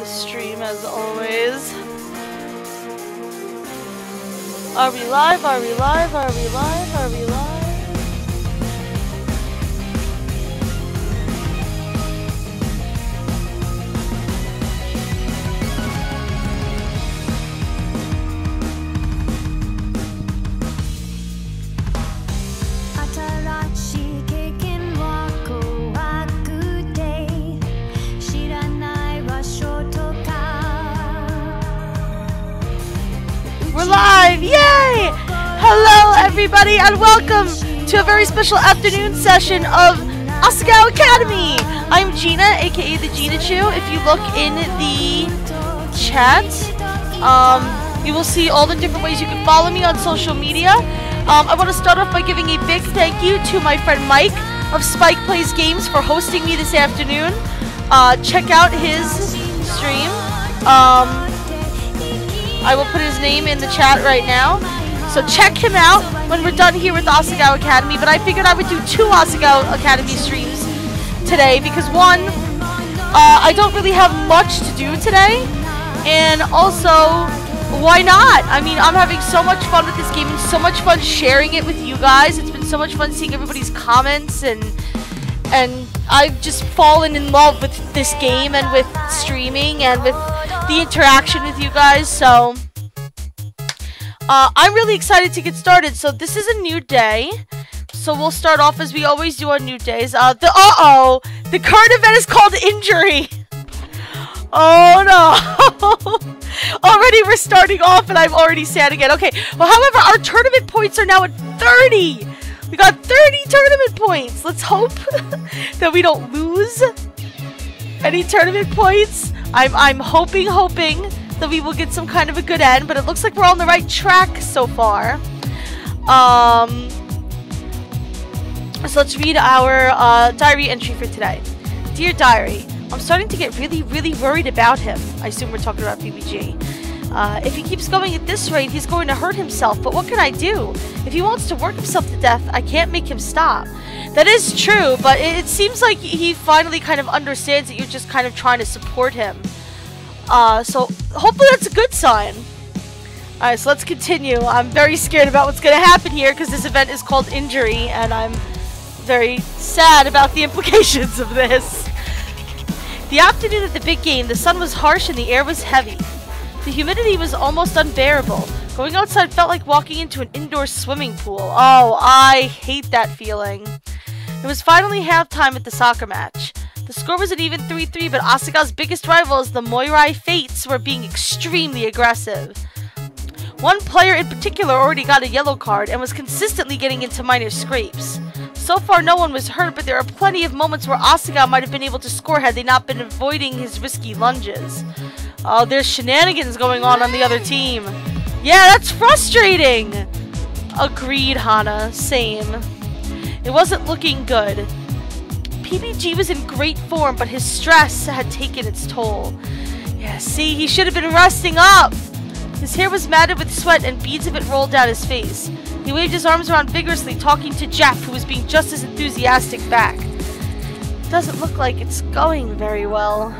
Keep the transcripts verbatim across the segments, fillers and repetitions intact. the stream as always. Are we live? Are we live? Are we live? Are we live? Yay! Hello everybody and welcome to a very special afternoon session of Asagao Academy! I'm Gina, aka TheGinaChu. If you look in the chat, um, you will see all the different ways you can follow me on social media. Um, I want to start off by giving a big thank you to my friend Mike of Spike Plays Games for hosting me this afternoon. Uh, check out his stream. Um, I will put his name in the chat right now. So check him out when we're done here with Asagao Academy. But I figured I would do two Asagao Academy streams today because one, uh, I don't really have much to do today. And also, why not? I mean, I'm having so much fun with this game and so much fun sharing it with you guys. It's been so much fun seeing everybody's comments and and I've just fallen in love with this game and with streaming and with the interaction with you guys, so uh, I'm really excited to get started. So this is a new day, so we'll start off as we always do on new days. Uh, the uh-oh, the current event is called injury. Oh no! Already we're starting off, and I'm already sad again. Okay. Well, however, our tournament points are now at thirty. We got thirty tournament points. Let's hope that we don't lose any tournament points. I'm, I'm hoping, hoping that we will get some kind of a good end, but it looks like we're on the right track so far. Um, so let's read our uh, diary entry for today. Dear Diary, I'm starting to get really, really worried about him. I assume we're talking about P B G. Uh, if he keeps going at this rate, he's going to hurt himself, but what can I do? If he wants to work himself to death, I can't make him stop. That is true, but it, it seems like he finally kind of understands that you're just kind of trying to support him. Uh, so hopefully that's a good sign. Alright, so let's continue. I'm very scared about what's going to happen here because this event is called Injury, and I'm very sad about the implications of this. The afternoon of the big game, the sun was harsh and the air was heavy. The humidity was almost unbearable. Going outside felt like walking into an indoor swimming pool. Oh, I hate that feeling. It was finally halftime at the soccer match. The score was an even three three, but Asagao's biggest rivals, the Moirai Fates, were being extremely aggressive. One player in particular already got a yellow card and was consistently getting into minor scrapes. So far no one was hurt, but there are plenty of moments where Asagao might have been able to score had they not been avoiding his risky lunges. Oh, there's shenanigans going on on the other team. Yeah, that's frustrating! Agreed, Hana. Same. It wasn't looking good. P B G was in great form, but his stress had taken its toll. Yeah, see, he should have been resting up! His hair was matted with sweat and beads of it rolled down his face. He waved his arms around vigorously, talking to Jeff, who was being just as enthusiastic back. Doesn't look like it's going very well.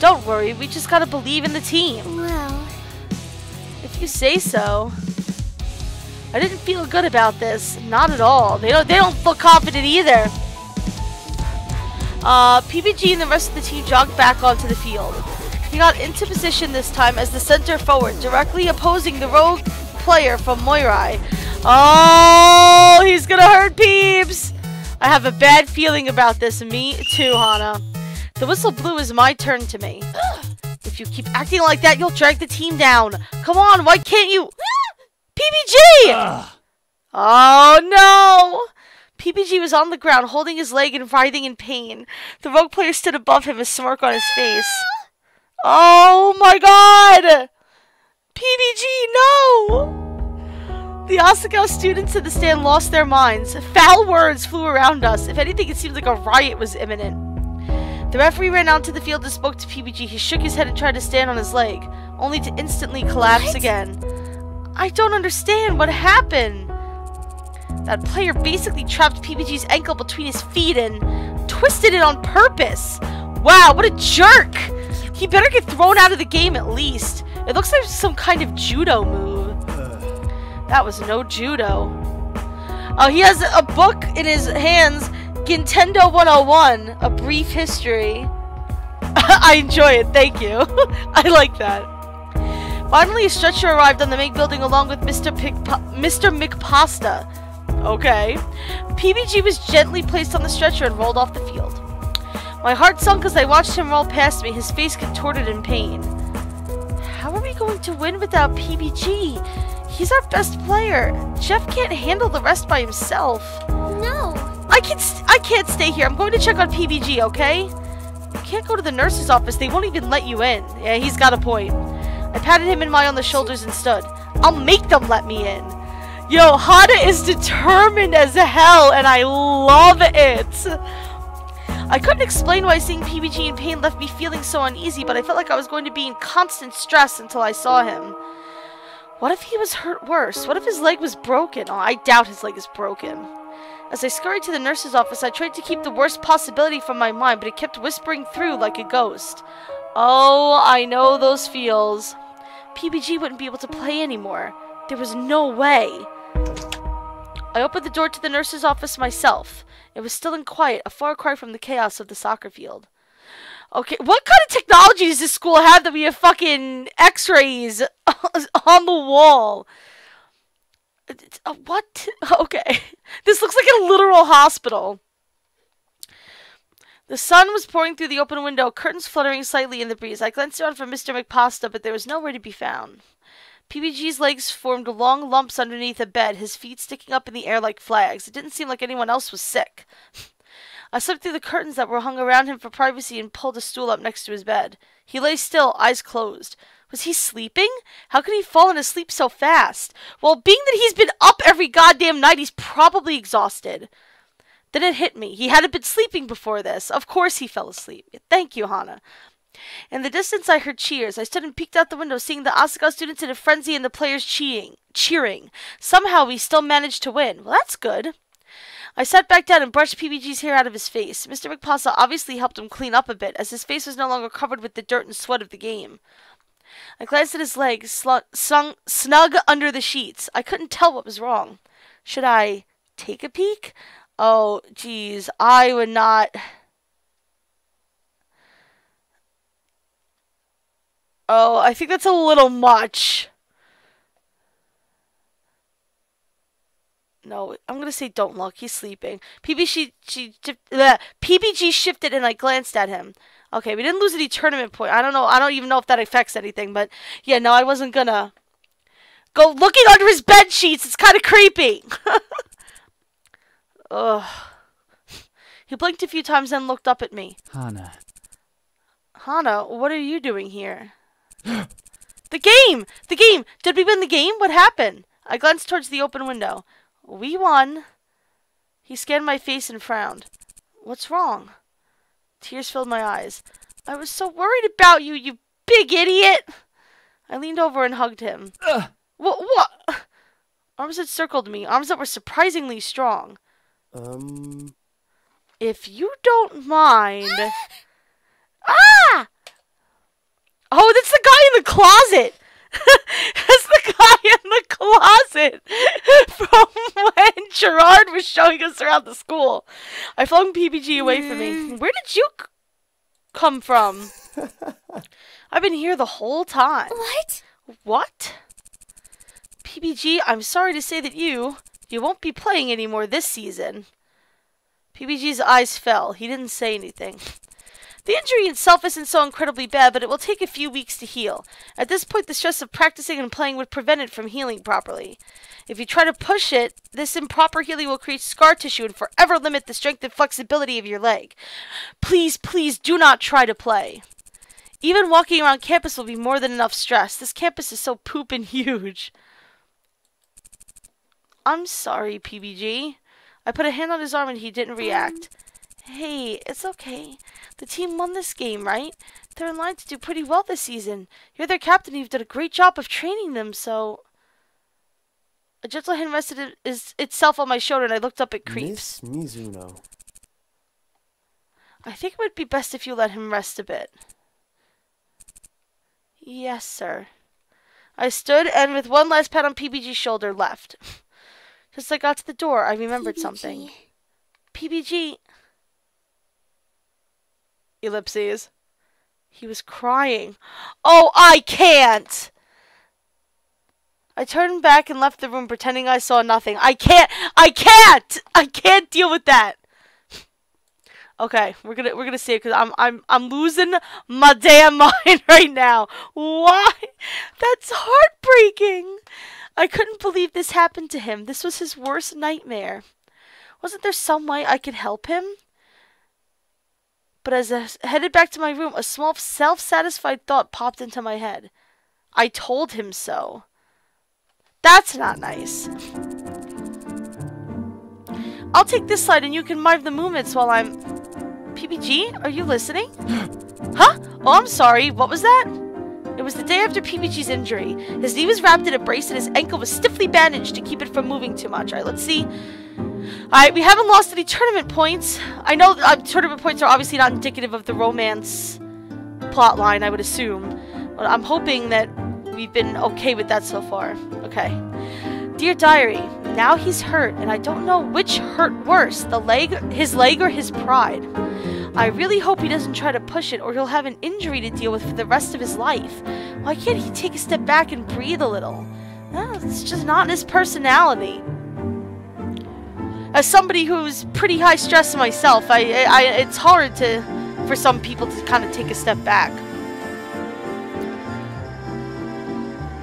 Don't worry, we just gotta believe in the team. Well... if you say so. I didn't feel good about this. Not at all. They don't, they don't feel confident either. Uh, P B G and the rest of the team jogged back onto the field. He got into position this time as the center forward, directly opposing the rogue player from Moirai. Oh, he's gonna hurt Peeps! I have a bad feeling about this. Me too, Hana. The whistle blew is my turn to me. If you keep acting like that, you'll drag the team down. Come on, why can't you? P B G! Ugh. Oh no! P B G was on the ground, holding his leg and writhing in pain. The rogue player stood above him, a smirk on his face. Oh my god! P B G, no! The Asagao students in the stand lost their minds. Foul words flew around us. If anything, it seemed like a riot was imminent. The referee ran out to the field and spoke to P B G. He shook his head and tried to stand on his leg, only to instantly collapse what? again. I don't understand what happened. That player basically trapped P B G's ankle between his feet and twisted it on purpose. Wow, what a jerk! He better get thrown out of the game at least. It looks like some kind of judo move. That was no judo. Oh, he has a book in his hands. Nintendo one oh one, A Brief History. I enjoy it, thank you. I like that. Finally, a stretcher arrived on the Meg building along with Mister Pic Mister McPasta. Okay. P B G was gently placed on the stretcher and rolled off the field. My heart sunk as I watched him roll past me, his face contorted in pain. How are we going to win without P B G? He's our best player. Jeff can't handle the rest by himself. No. I can't, st I can't stay here. I'm going to check on P B G, okay? You can't go to the nurse's office. They won't even let you in. Yeah, he's got a point. I patted him and Mai on the shoulders and stood. I'll make them let me in. Yo, Hana is determined as hell, and I love it. I couldn't explain why seeing P B G in pain left me feeling so uneasy, but I felt like I was going to be in constant stress until I saw him. What if he was hurt worse? What if his leg was broken? Oh, I doubt his leg is broken. As I scurried to the nurse's office, I tried to keep the worst possibility from my mind, but it kept whispering through like a ghost. Oh, I know those feels. P B G wouldn't be able to play anymore. There was no way. I opened the door to the nurse's office myself. It was still and quiet, a far cry from the chaos of the soccer field. Okay, what kind of technology does this school have that we have fucking x-rays on the wall? What? Okay. This looks like a literal hospital. The sun was pouring through the open window, curtains fluttering slightly in the breeze. I glanced around for Mister McPasta, but there was nowhere to be found. P B G's legs formed long lumps underneath a bed, his feet sticking up in the air like flags. It didn't seem like anyone else was sick. I slipped through the curtains that were hung around him for privacy and pulled a stool up next to his bed. He lay still, eyes closed. Was he sleeping? How could he fall into sleep so fast? Well, being that he's been up every goddamn night, he's probably exhausted. Then it hit me. He hadn't been sleeping before this. Of course he fell asleep. Thank you, Hana. In the distance, I heard cheers. I stood and peeked out the window, seeing the Asagao students in a frenzy and the players cheering. cheering. Somehow, we still managed to win. Well, that's good. I sat back down and brushed P B G's hair out of his face. Mister McPasta obviously helped him clean up a bit, as his face was no longer covered with the dirt and sweat of the game. I glanced at his legs, slung, snug under the sheets. I couldn't tell what was wrong. Should I take a peek? Oh, geez, I would not... Oh, I think that's a little much. No, I'm going to say don't look. He's sleeping. P B G, she, she, bleh, P B G shifted and I glanced at him. Okay, we didn't lose any tournament point. I don't know. I don't even know if that affects anything. But, yeah, no, I wasn't going to go looking under his bed sheets. It's kind of creepy. Ugh. He blinked a few times and looked up at me. Hana. Hana, what are you doing here? The game! The game! Did we win the game? What happened? I glanced towards the open window. We won. He scanned my face and frowned. What's wrong? Tears filled my eyes. I was so worried about you, you big idiot! I leaned over and hugged him. Ugh. What? What? Arms that circled me, arms that were surprisingly strong. Um... If you don't mind... Ah! Oh, that's the guy in the closet! That's the guy in the closet from when Gerard was showing us around the school. I flung P B G away mm. from me. Where did you c come from? I've been here the whole time. What? What? P B G, I'm sorry to say that you, you won't be playing anymore this season. P B G's eyes fell. He didn't say anything. The injury itself isn't so incredibly bad, but it will take a few weeks to heal. At this point, the stress of practicing and playing would prevent it from healing properly. If you try to push it, this improper healing will create scar tissue and forever limit the strength and flexibility of your leg. Please, please do not try to play. Even walking around campus will be more than enough stress. This campus is so poopin' huge. I'm sorry, P B G. I put a hand on his arm and he didn't react. Hey, it's okay. The team won this game, right? They're in line to do pretty well this season. You're their captain and you've done a great job of training them, so... A gentle hand rested it is itself on my shoulder and I looked up at Creeps. Miss Mizuno. I think it would be best if you let him rest a bit. Yes, sir. I stood and with one last pat on P B G's shoulder left. Just as I got to the door, I remembered something. P B G. Ellipses. He was crying. Oh, I can't! I turned back and left the room pretending I saw nothing. I can't! I can't! I can't deal with that! Okay, we're gonna we're gonna see it because I'm I'm I'm losing my damn mind right now. Why? That's heartbreaking. I couldn't believe this happened to him. This was his worst nightmare. Wasn't there some way I could help him? But as I headed back to my room, a small self-satisfied thought popped into my head. I told him so. That's not nice. I'll take this slide and you can mime the movements while I'm... P B G, are you listening? Huh? Oh, I'm sorry. What was that? It was the day after P B G's injury. His knee was wrapped in a brace and his ankle was stiffly bandaged to keep it from moving too much. All right, let's see. All right, we haven't lost any tournament points. I know uh, tournament points are obviously not indicative of the romance plotline, I would assume. But I'm hoping that we've been okay with that so far. Okay. Dear Diary, now he's hurt, and I don't know which hurt worse, the leg, his leg or his pride. I really hope he doesn't try to push it, or he'll have an injury to deal with for the rest of his life. Why can't he take a step back and breathe a little? No, it's just not in his personality. As somebody who's pretty high stress myself, I, I, it's hard to, for some people to kind of take a step back.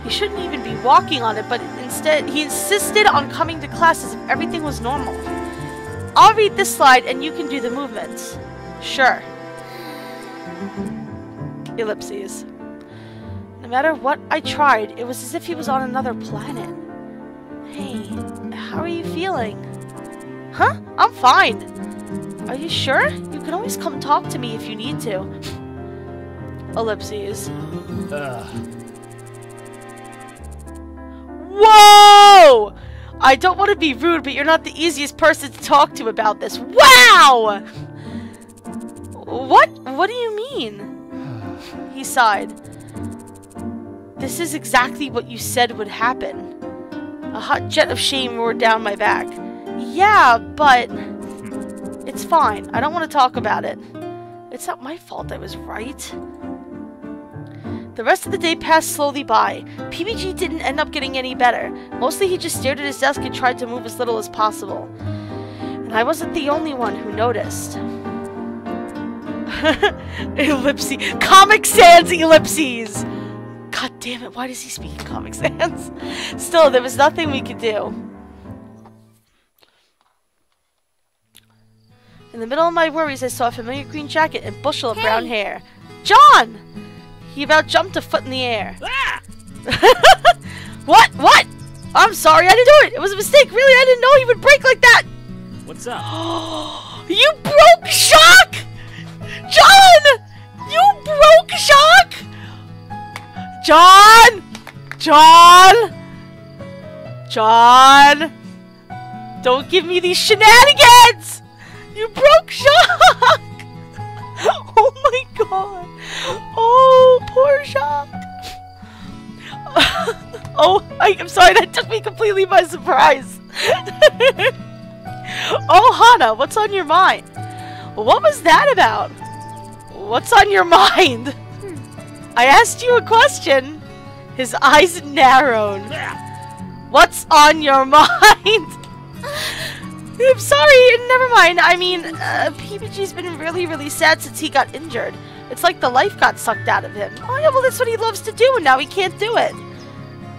He shouldn't even be walking on it, but instead, he insisted on coming to class as if everything was normal. I'll read this slide, and you can do the movements. Sure. Ellipses. No matter what I tried, it was as if he was on another planet. Hey, how are you feeling? Huh? I'm fine. Are you sure? You can always come talk to me if you need to. Ellipses. Ugh. Whoa! I don't want to be rude, but you're not the easiest person to talk to about this. Wow! What? What do you mean? He sighed. This is exactly what you said would happen. A hot jet of shame roared down my back. Yeah, but... It's fine. I don't want to talk about it. It's not my fault I was right. The rest of the day passed slowly by. P B G didn't end up getting any better. Mostly he just stared at his desk and tried to move as little as possible. And I wasn't the only one who noticed. Ellipses. Comic Sans ellipses! God damn it, why does he speak in Comic Sans? Still, there was nothing we could do. In the middle of my worries, I saw a familiar green jacket and bushel of hey. brown hair. John! He about jumped a foot in the air. Ah! What? What? I'm sorry, I didn't do it. It was a mistake. Really, I didn't know he would break like that. What's up? You broke Shock! John! You broke Shock! John! John! John! Don't give me these shenanigans! You broke Shock! Oh my god! Oh, poor Shock! Oh, I, I'm sorry, that took me completely by surprise! Oh, Hana, what's on your mind? What was that about? What's on your mind? I asked you a question! His eyes narrowed. What's on your mind? I'm sorry, never mind. I mean, uh, P B G's been really, really sad since he got injured. It's like the life got sucked out of him. Oh, yeah, well, that's what he loves to do, and now he can't do it.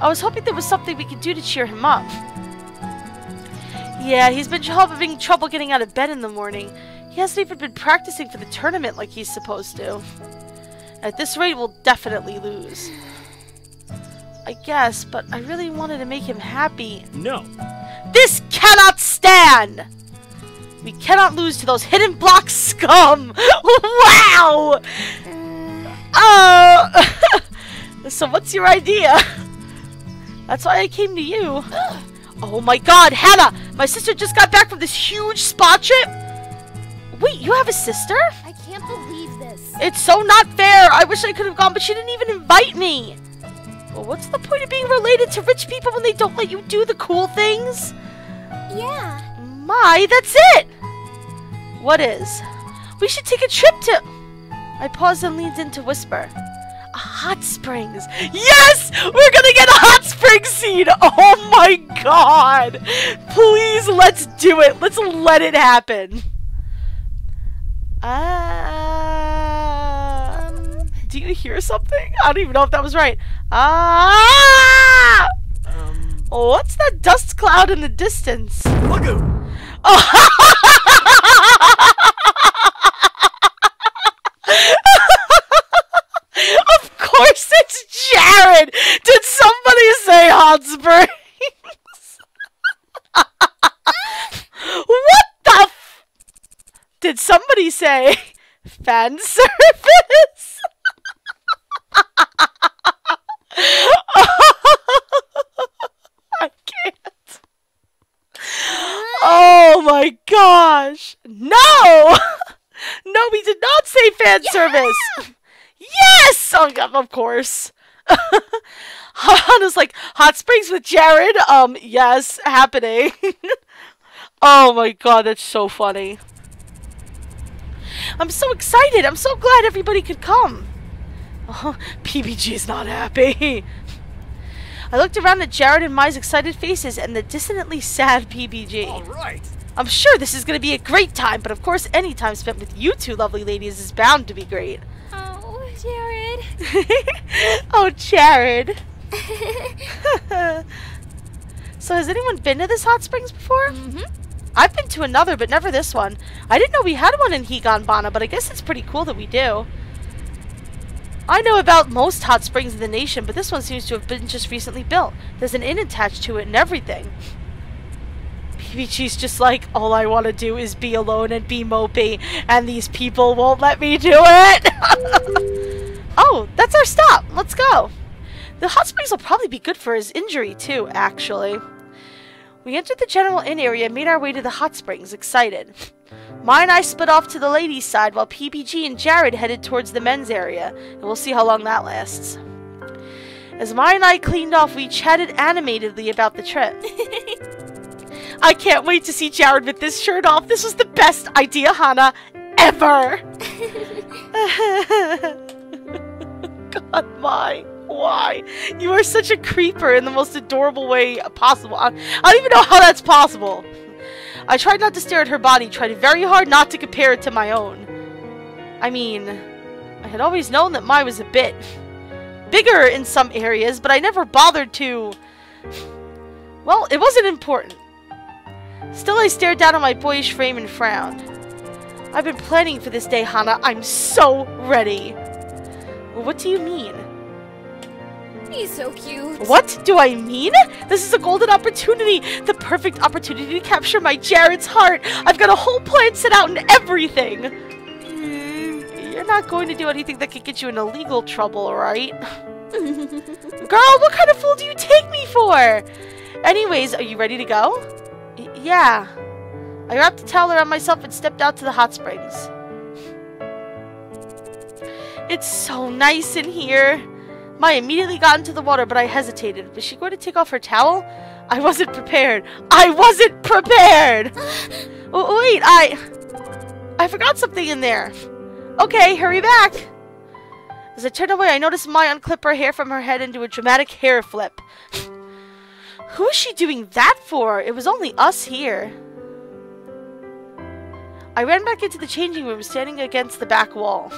I was hoping there was something we could do to cheer him up. Yeah, he's been having trouble getting out of bed in the morning. He hasn't even been practicing for the tournament like he's supposed to. At this rate, we'll definitely lose. I guess, but I really wanted to make him happy. No. This cannot stand! We cannot lose to those hidden block scum! Wow! Oh! So what's your idea? That's why I came to you. Oh my god, Hannah! My sister just got back from this huge spa trip! Wait, you have a sister? I can't believe this. It's so not fair. I wish I could have gone, but she didn't even invite me. Well, what's the point of being related to rich people when they don't let you do the cool things? Yeah. Mai, that's it. What is? We should take a trip to... I paused and leaned in to whisper. A hot springs. Yes! We're gonna get a hot spring scene! Oh my god! Please, let's do it. Let's let it happen. Ah. Uh, um, do you hear something? I don't even know if that was right. Ah! Um, What's that dust cloud in the distance? Look out! Oh! Of course it's Jared! Did somebody say hot springs? What the f- Did somebody say fan service? I can't. Oh my gosh. No! No, we did not say fan yeah! service. Yes! Oh, of course. Hana's like, hot springs with Jared? Um, yes, happening. Oh my god, that's so funny. I'm so excited. I'm so glad everybody could come. Oh, P B G's not happy. I looked around at Jared and Mai's excited faces and the dissonantly sad P B G. All right. I'm sure this is going to be a great time, but of course any time spent with you two lovely ladies is bound to be great. Jared. Oh, Jared. So has anyone been to this hot springs before? Mm-hmm. I've been to another, but never this one. I didn't know we had one in Higanbana, but I guess it's pretty cool that we do. I know about most hot springs in the nation, but this one seems to have been just recently built. There's an inn attached to it and everything. P B G's just like, all I want to do is be alone and be mopey, and these people won't let me do it! Oh, that's our stop! Let's go! The hot springs will probably be good for his injury, too, actually. We entered the general inn area and made our way to the hot springs, excited. Mai and I split off to the ladies' side, while P B G and Jared headed towards the men's area, and we'll see how long that lasts. As Mai and I cleaned off, we chatted animatedly about the trip. I can't wait to see Jared with this shirt off. This was the best idea, Hana, ever. God, my, why? You are such a creeper in the most adorable way possible. I, I don't even know how that's possible. I tried not to stare at her body, tried very hard not to compare it to my own. I mean, I had always known that Mai was a bit bigger in some areas, but I never bothered to... Well, it wasn't important. Still, I stared down at my boyish frame and frowned. I've been planning for this day, Hana. I'm so ready. Well, what do you mean? He's so cute. What do I mean? This is a golden opportunity. The perfect opportunity to capture my Jared's heart. I've got a whole plan set out and everything. Mm, you're not going to do anything that could get you in illegal trouble, right? Girl, what kind of fool do you take me for? Anyways, are you ready to go? Yeah. I wrapped a towel around myself and stepped out to the hot springs. It's so nice in here. Mai immediately got into the water, but I hesitated. Was she going to take off her towel? I wasn't prepared. I wasn't prepared! Oh, wait, I... I forgot something in there. Okay, hurry back. As I turned away, I noticed Mai unclip her hair from her head into a dramatic hair flip. Who is she doing that for? It was only us here. I ran back into the changing room, standing against the back wall.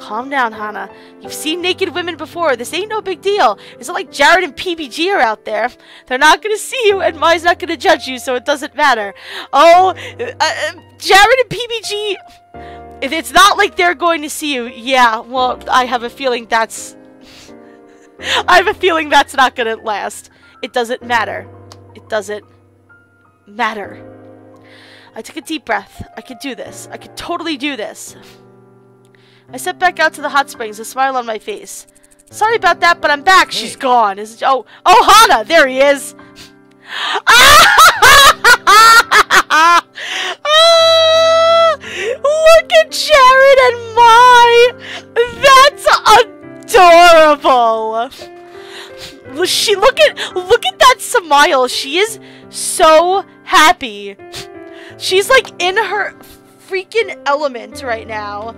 Calm down, Hana. You've seen naked women before. This ain't no big deal. It's not like Jared and P B G are out there. They're not going to see you, and Mai's not going to judge you, so it doesn't matter. Oh, uh, Jared and P B G... If it's not like they're going to see you, yeah, well, I have a feeling that's... I have a feeling that's not going to last. It doesn't matter. It doesn't matter. I took a deep breath. I could do this. I could totally do this. I stepped back out to the hot springs, a smile on my face. Sorry about that, but I'm back. Hey. She's gone. Is it, oh, oh, Hana! There he is. Ah! Ah! Look at Jared and Mai! That's adorable! She look at look at that smile. She is so happy. She's like in her freaking element right now.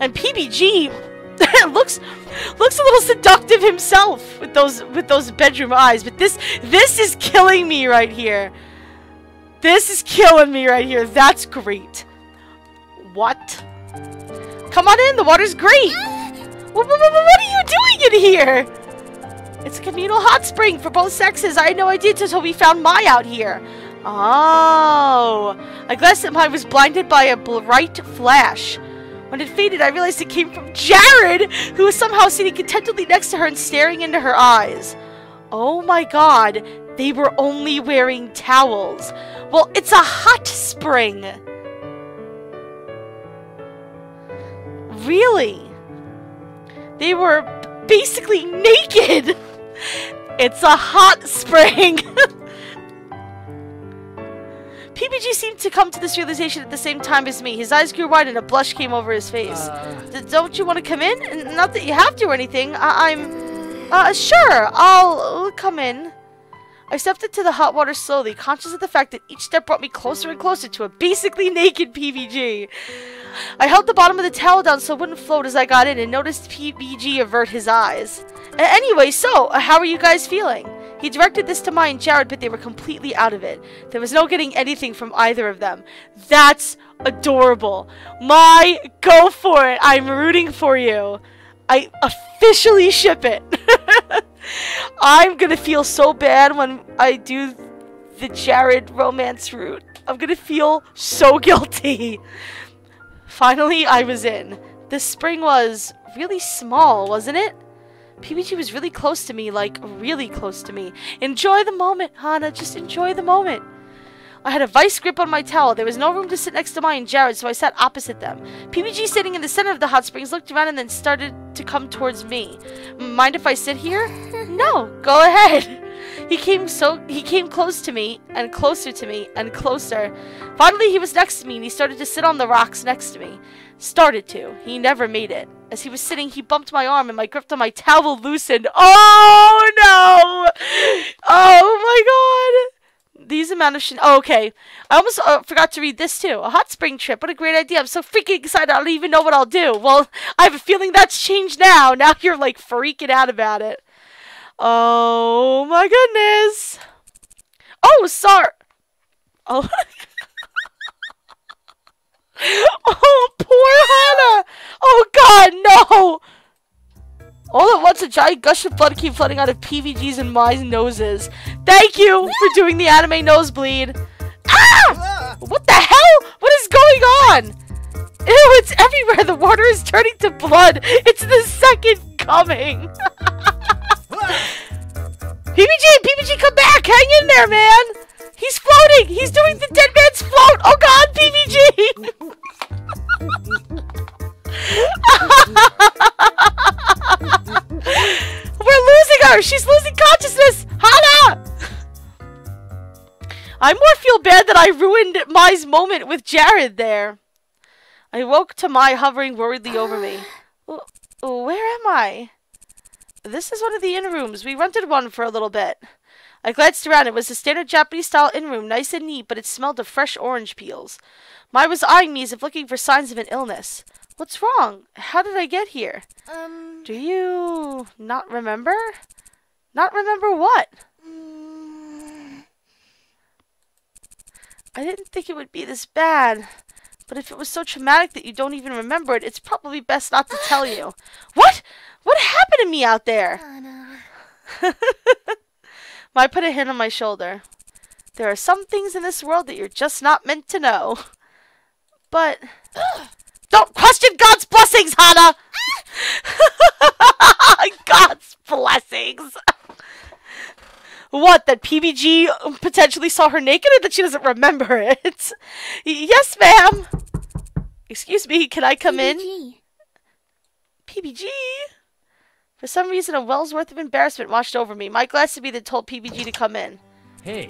And P B G looks looks a little seductive himself with those with those bedroom eyes, but this this is killing me right here. This is killing me right here. That's great. What? Come on in. The water's great. What, what, what are you doing in here? It's a communal hot spring for both sexes. I had no idea until we found Mai out here. Oh. I glanced at Mai was blinded by a bright flash. When it faded, I realized it came from Jared, who was somehow sitting contentedly next to her and staring into her eyes. Oh my god, they were only wearing towels. Well, it's a hot spring. Really? They were basically naked. It's a hot spring. P B G seemed to come to this realization at the same time as me. His eyes grew wide and a blush came over his face. Uh, Don't you want to come in? N not that you have to or anything. I I'm... Uh, sure, I'll come in. I stepped into the hot water slowly, conscious of the fact that each step brought me closer and closer to a basically naked P B G. I held the bottom of the towel down so it wouldn't float as I got in and noticed P B G avert his eyes. A anyway, so, uh, how are you guys feeling? He directed this to Mai and Jared, but they were completely out of it. There was no getting anything from either of them. That's adorable. Mai, go for it. I'm rooting for you. I officially ship it. I'm going to feel so bad when I do the Jared romance route. I'm going to feel so guilty. Finally, I was in. This spring was really small, wasn't it? P B G was really close to me, like, really close to me. Enjoy the moment, Hana. Just enjoy the moment. I had a vice grip on my towel. There was no room to sit next to Mai and Jared, so I sat opposite them. P B G, sitting in the center of the hot springs, looked around and then started to come towards me. Mind if I sit here? No, go ahead. He came so he came close to me, and closer to me, and closer. Finally, he was next to me, and he started to sit on the rocks next to me. Started to. He never made it. As he was sitting, he bumped my arm and my grip on my towel loosened. Oh, no! Oh, my God! These amount of sh- Oh, okay. I almost uh, forgot to read this, too. A hot spring trip. What a great idea. I'm so freaking excited. I don't even know what I'll do. Well, I have a feeling that's changed now. Now you're, like, freaking out about it. Oh, my goodness. Oh, sorry. Oh, oh, poor Hana! Oh god, no! All at once, a giant gush of blood came flooding out of P V G's and Mai's noses. Thank you for doing the anime nosebleed. Ah! What the hell? What is going on? Ew, it's everywhere. The water is turning to blood. It's the second coming. P B G, P B G, come back. Hang in there, man. He's floating! He's doing the dead man's float! Oh god, P B G! We're losing her! She's losing consciousness! Hana! I more feel bad that I ruined Mai's moment with Jared there. I woke to Mai hovering worriedly over me. Where am I? This is one of the inn rooms. We rented one for a little bit. I glanced around. It was a standard Japanese-style inn room, nice and neat, but it smelled of fresh orange peels. Mai was eyeing me as if looking for signs of an illness. What's wrong? How did I get here? Um... Do you... not remember? Not remember what? Um, I didn't think it would be this bad. But if it was so traumatic that you don't even remember it, it's probably best not to tell you. What? What happened to me out there? Oh, no. Mai put a hand on my shoulder. There are some things in this world that you're just not meant to know. But... Don't question God's blessings, Hana! God's blessings! What, that P B G potentially saw her naked or that she doesn't remember it? Yes, ma'am! Excuse me, can I come P B G. in? P B G? For some reason, a well's worth of embarrassment washed over me. My glass to be that told P B G to come in. Hey.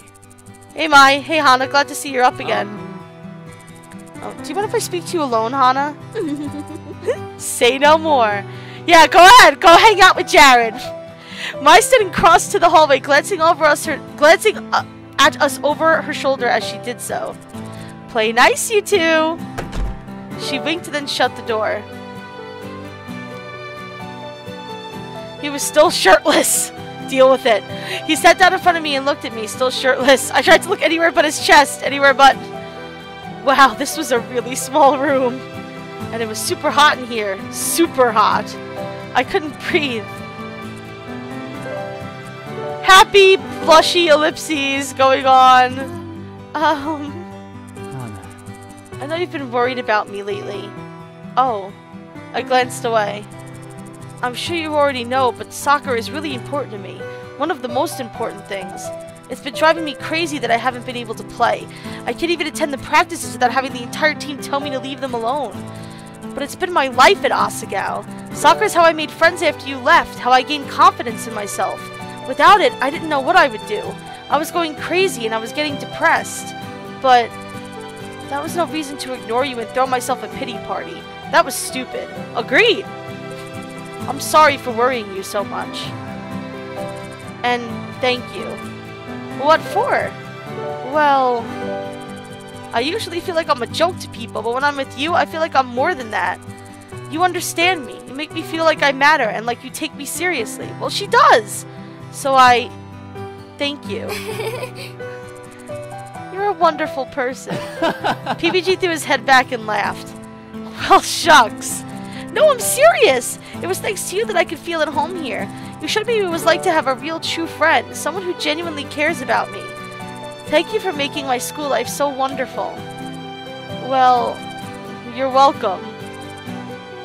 Hey, Mai. Hey, Hana. Glad to see you're up again. Um. Oh, do you mind if I speak to you alone, Hana? Say no more. Yeah, go ahead. Go hang out with Jared. Mai stood and crossed to the hallway, glancing over us, her, glancing uh, at us over her shoulder as she did so. Play nice, you two. She winked and then shut the door. He was still shirtless. Deal with it. He sat down in front of me and looked at me, still shirtless. I tried to look anywhere but his chest, anywhere but... Wow, this was a really small room. And it was super hot in here. Super hot. I couldn't breathe. Happy blushy ellipses going on. Um... I know you've been worried about me lately. Oh. I glanced away. I'm sure you already know, but soccer is really important to me. One of the most important things. It's been driving me crazy that I haven't been able to play. I can't even attend the practices without having the entire team tell me to leave them alone. But it's been my life at Asagao. Soccer is how I made friends after you left, how I gained confidence in myself. Without it, I didn't know what I would do. I was going crazy and I was getting depressed. But that was no reason to ignore you and throw myself a pity party. That was stupid. Agreed! I'm sorry for worrying you so much. And thank you. What for? Well... I usually feel like I'm a joke to people, but when I'm with you, I feel like I'm more than that. You understand me. You make me feel like I matter and like you take me seriously. Well, she does! So I... Thank you. You're a wonderful person. P B G threw his head back and laughed. Well, shucks. No, I'm serious! It was thanks to you that I could feel at home here. You showed me what it was like to have a real true friend, someone who genuinely cares about me. Thank you for making my school life so wonderful. Well, you're welcome.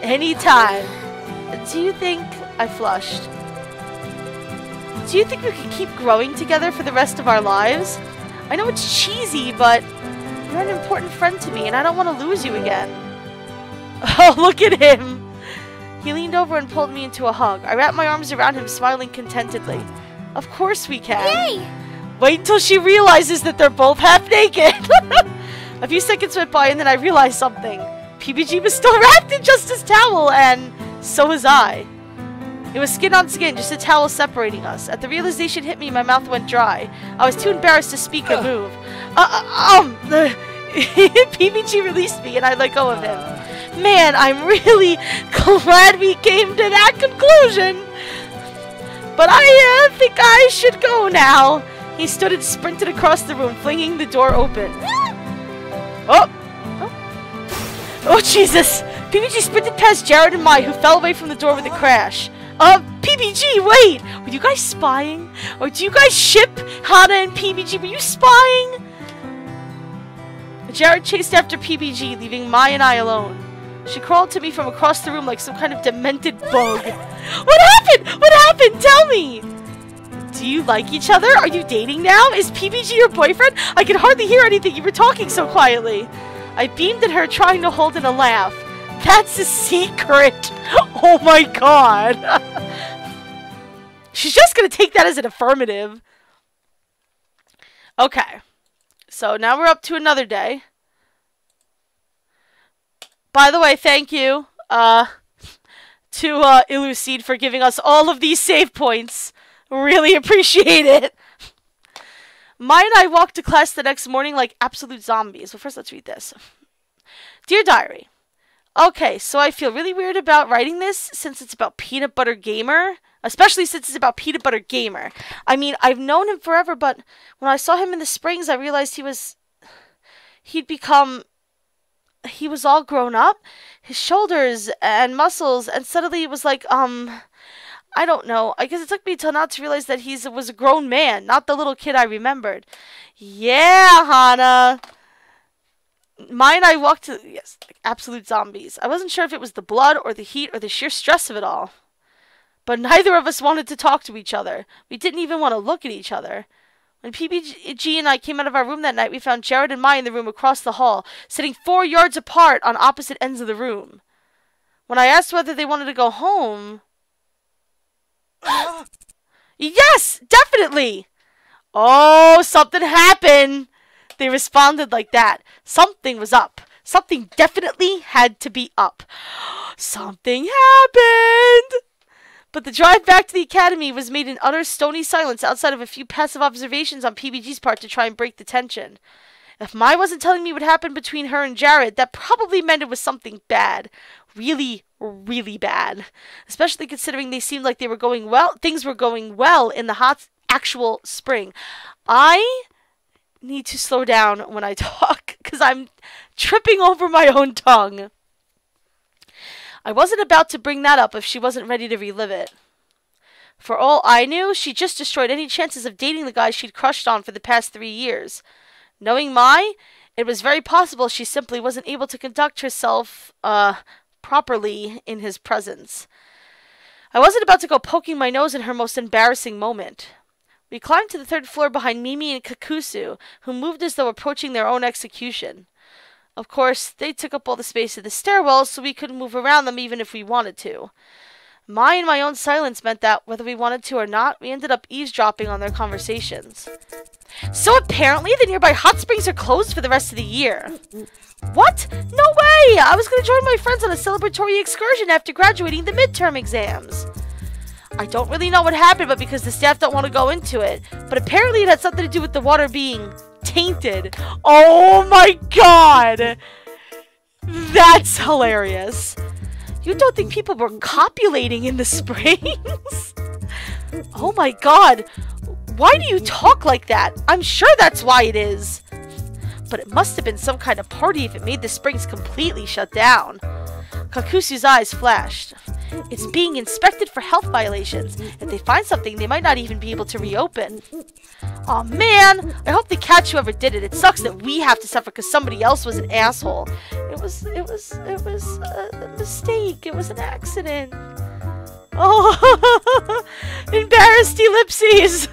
Anytime. Do you think... I flushed. Do you think we could keep growing together for the rest of our lives? I know it's cheesy, but you're an important friend to me and I don't want to lose you again. Oh, look at him! He leaned over and pulled me into a hug. I wrapped my arms around him, smiling contentedly. Of course we can. Yay! Wait until she realizes that they're both half naked! A few seconds went by and then I realized something. P B G was still wrapped in just his towel, and so was I. It was skin on skin, just a towel separating us. At the realization hit me, my mouth went dry. I was too embarrassed to speak or move. Uh, um, uh, P B G released me and I let go of him. Man, I'm really glad we came to that conclusion. But I uh, think I should go now. He stood and sprinted across the room, flinging the door open. Oh! Oh, oh Jesus! P B G sprinted past Jared and Mai, who fell away from the door with a crash. Uh, P B G, wait! Were you guys spying? Or do you guys ship Hana and P B G? Were you spying? Jared chased after P B G, leaving Mai and I alone. She crawled to me from across the room like some kind of demented bug. What happened? What happened? Tell me! Do you like each other? Are you dating now? Is P B G your boyfriend? I could hardly hear anything. You were talking so quietly. I beamed at her, trying to hold in a laugh. That's a secret! Oh my god! She's just gonna take that as an affirmative. Okay. So now we're up to another day. By the way, thank you uh, to uh, Illucid for giving us all of these save points. Really appreciate it. Mai and I walked to class the next morning like absolute zombies. Well, first let's read this. Dear Diary. Okay, so I feel really weird about writing this since it's about Peanut Butter Gamer. Especially since it's about Peanut Butter Gamer. I mean, I've known him forever, but when I saw him in the Springs, I realized he was... He'd become... He was all grown up, his shoulders and muscles, and suddenly it was like, um, I don't know. I guess it took me till now to realize that he was a grown man, not the little kid I remembered. Yeah, Hana. Mai and I walked to, yes, like absolute zombies. I wasn't sure if it was the blood or the heat or the sheer stress of it all. But neither of us wanted to talk to each other. We didn't even want to look at each other. When P B G and I came out of our room that night, we found Jared and Mai in the room across the hall, sitting four yards apart on opposite ends of the room. When I asked whether they wanted to go home, Yes, definitely. Oh, something happened. They responded like that. Something was up. Something definitely had to be up. Something happened. But the drive back to the academy was made in utter stony silence outside of a few passive observations on P B G's part to try and break the tension. If Mai wasn't telling me what happened between her and Jared, that probably meant it was something bad. Really, really bad. Especially considering they seemed like they were going well, things were going well in the hot actual spring. I need to slow down when I talk because I'm tripping over my own tongue. I wasn't about to bring that up if she wasn't ready to relive it. For all I knew, she just destroyed any chances of dating the guy she'd crushed on for the past three years. Knowing Mai, it was very possible she simply wasn't able to conduct herself, uh, properly in his presence. I wasn't about to go poking my nose in her most embarrassing moment. We climbed to the third floor behind Mimi and Kakusu, who moved as though approaching their own execution. Of course, they took up all the space of the stairwells, so we couldn't move around them even if we wanted to. Mai and my own silence meant that, whether we wanted to or not, we ended up eavesdropping on their conversations. So apparently, the nearby hot springs are closed for the rest of the year. What? No way! I was going to join my friends on a celebratory excursion after graduating the midterm exams. I don't really know what happened, but because the staff don't want to go into it. But apparently it had something to do with the water being tainted. Oh my god! That's hilarious. You don't think people were copulating in the springs? Oh my god. Why do you talk like that? I'm sure that's why it is. But it must have been some kind of party if it made the springs completely shut down. Kakusu's eyes flashed. It's being inspected for health violations. If they find something, they might not even be able to reopen. Aw, man! I hope they catch whoever did it. It sucks that we have to suffer because somebody else was an asshole. It was, it was, it was a mistake. It was an accident. Oh, embarrassed ellipses.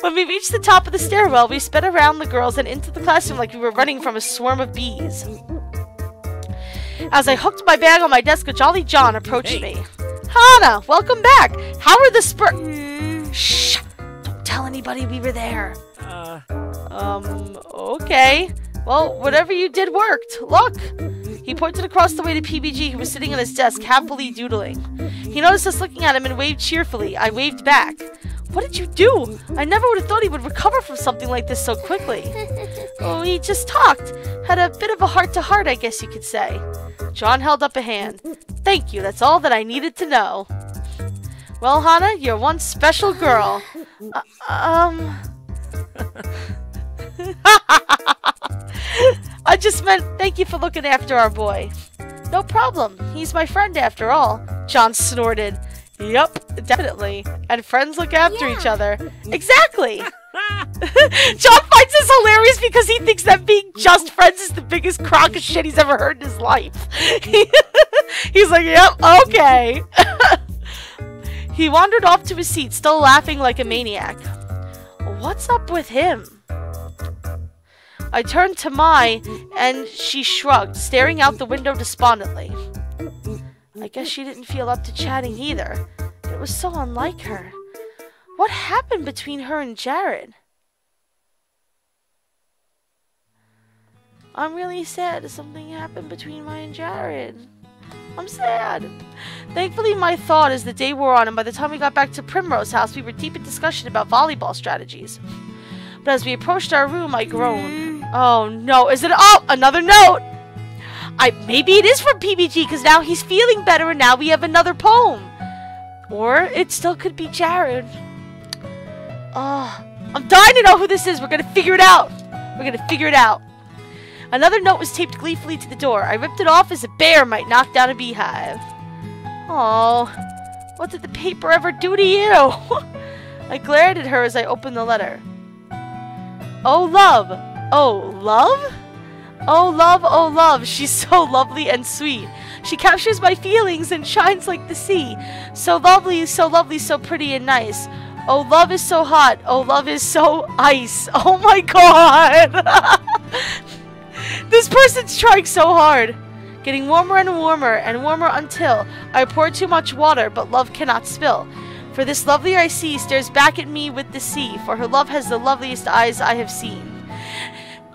When we reached the top of the stairwell, we sped around the girls and into the classroom like we were running from a swarm of bees. As I hooked my bag on my desk, a Jolly John approached hey. me. Hana, welcome back. How are the spur- mm. Shh! Don't tell anybody we were there. Uh. Um, okay. Well, whatever you did worked. Look! He pointed across the way to P B G, who was sitting on his desk, happily doodling. He noticed us looking at him and waved cheerfully. I waved back. What did you do? I never would have thought he would recover from something like this so quickly. Oh, he just talked. Had a bit of a heart-to-heart, I guess you could say. John held up a hand. Thank you, that's all that I needed to know. Well, Hana, you're one special girl. Uh, um... I just meant thank you for looking after our boy. No problem. He's my friend after all. John snorted. Yep, definitely. And friends look after yeah. each other. Exactly! John finds this hilarious because he thinks that being just friends is the biggest crock of shit he's ever heard in his life. He's like, yep, okay. He wandered off to his seat, still laughing like a maniac. What's up with him? I turned to Mai, and she shrugged, staring out the window despondently. I guess she didn't feel up to chatting either. It was so unlike her. What happened between her and Jared? I'm really sad something happened between Mai and Jared. I'm sad. Thankfully, my thought as the day wore on, and by the time we got back to Primrose House, we were deep in discussion about volleyball strategies. But as we approached our room, I groaned. Mm. Oh no, is it- Oh, another note! I- Maybe it is from P B G, because now he's feeling better and now we have another poem. Or it still could be Jared. Oh, I'm dying to know who this is. We're going to figure it out. We're going to figure it out. Another note was taped gleefully to the door. I ripped it off as a bear might knock down a beehive. Oh, what did the paper ever do to you? I glared at her as I opened the letter. Oh, love. Oh, love? Oh, love, oh, love. She's so lovely and sweet. She captures my feelings and shines like the sea. So lovely, so lovely, so pretty and nice. Oh, love is so hot. Oh, love is so ice. Oh, my God. This person's trying so hard. getting warmer and warmer and warmer until I pour too much water, but love cannot spill. For this lovely I see stares back at me with the sea, for her love has the loveliest eyes I have seen.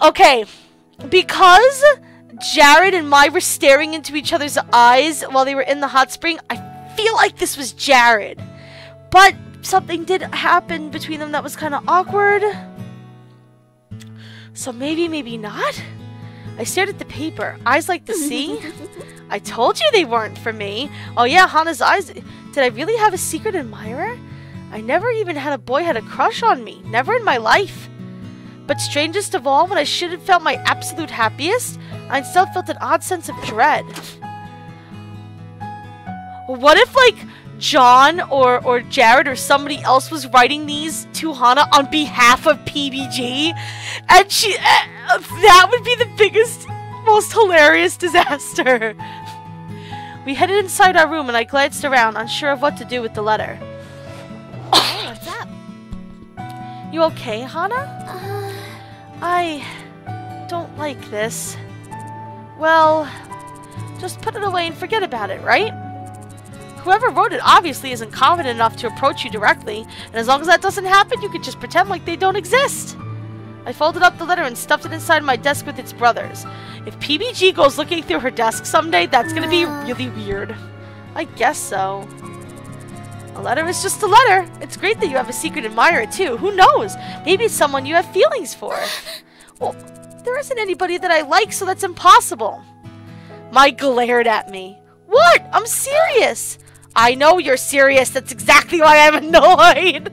Okay, because Jared and Mai were staring into each other's eyes while they were in the hot spring, I feel like this was Jared. But something did happen between them that was kind of awkward. So maybe, maybe not? I stared at the paper. Eyes like the sea? I told you they weren't for me. Oh yeah, Hana's eyes. Did I really have a secret admirer? I never even had a boy had a crush on me. Never in my life. But strangest of all, when I should have felt my absolute happiest, I still felt an odd sense of dread. What if, like, John or, or Jared or somebody else was writing these to Hana on behalf of P B G, and she uh, that would be the biggest, most hilarious disaster. We headed inside our room and I glanced around, unsure of what to do with the letter. Hey, what's up? You okay, Hana? Uh... I don't like this. Well, just put it away and forget about it, right? Whoever wrote it obviously isn't confident enough to approach you directly, and as long as that doesn't happen, you can just pretend like they don't exist. I folded up the letter and stuffed it inside my desk with its brothers. If P B G goes looking through her desk someday, that's gonna be really weird. I guess so. A letter is just a letter. It's great that you have a secret admirer too. Who knows? Maybe it's someone you have feelings for. Well, there isn't anybody that I like, so that's impossible. Mai glared at me. What? I'm serious. I know you're serious. That's exactly why I'm annoyed.